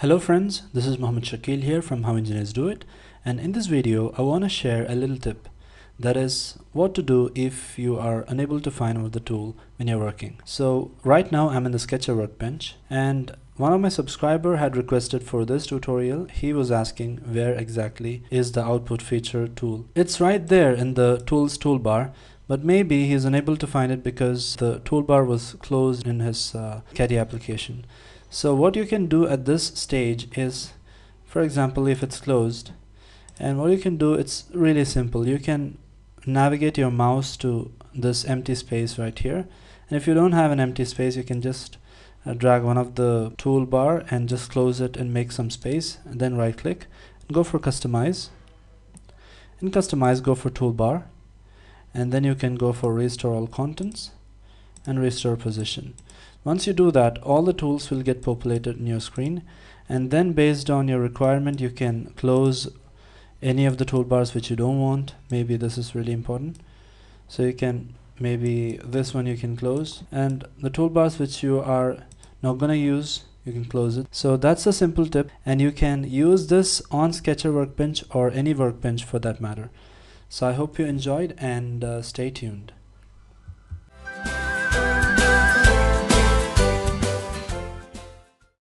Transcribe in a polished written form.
Hello friends, this is Mohammed Shakeel here from How Engineers Do It, and in this video I want to share a little tip, that is what to do if you are unable to find out the tool when you're working. So right now I'm in the Sketcher workbench, and one of my subscribers had requested for this tutorial. He was asking where exactly is the output feature tool. It's right there in the tools toolbar, but maybe he's unable to find it because the toolbar was closed in his CATIA application. So what you can do at this stage is, for example, if it's closed, and what you can do, it's really simple. You can navigate your mouse to this empty space right here, and if you don't have an empty space, you can just drag one of the toolbar and just close it and make some space, and then right click and go for customize. In customize, go for toolbar, and then you can go for restore all contents and restore position. Once you do that, all the tools will get populated in your screen, and then based on your requirement you can close any of the toolbars which you don't want. Maybe this is really important, so you can, maybe this one you can close, and the toolbars which you are not gonna use, you can close it. So that's a simple tip, and you can use this on Sketcher workbench or any workbench for that matter. So I hope you enjoyed, and stay tuned.